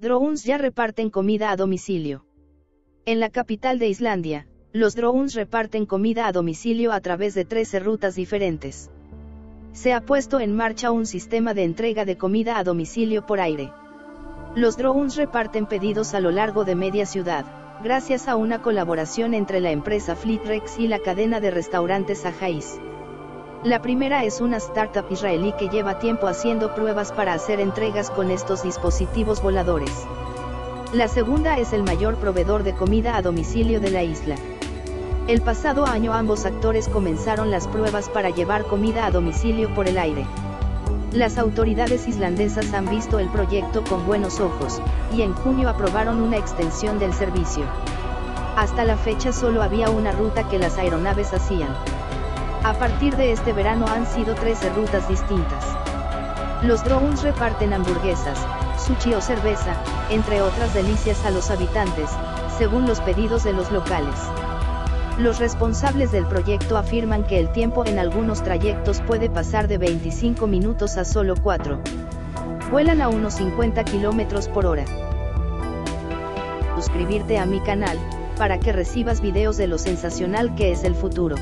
Drones ya reparten comida a domicilio. En la capital de Islandia, los drones reparten comida a domicilio a través de 13 rutas diferentes. Se ha puesto en marcha un sistema de entrega de comida a domicilio por aire. Los drones reparten pedidos a lo largo de media ciudad, gracias a una colaboración entre la empresa Flytrex y la cadena de restaurantes Aha.is. La primera es una startup israelí que lleva tiempo haciendo pruebas para hacer entregas con estos dispositivos voladores. La segunda es el mayor proveedor de comida a domicilio de la isla. El pasado año ambos actores comenzaron las pruebas para llevar comida a domicilio por el aire. Las autoridades islandesas han visto el proyecto con buenos ojos, y en junio aprobaron una extensión del servicio. Hasta la fecha solo había una ruta que las aeronaves hacían. A partir de este verano han sido 13 rutas distintas. Los drones reparten hamburguesas, sushi o cerveza, entre otras delicias a los habitantes, según los pedidos de los locales. Los responsables del proyecto afirman que el tiempo en algunos trayectos puede pasar de 25 minutos a solo 4. Vuelan a unos 50 kilómetros por hora. Suscribirte a mi canal, para que recibas videos de lo sensacional que es el futuro.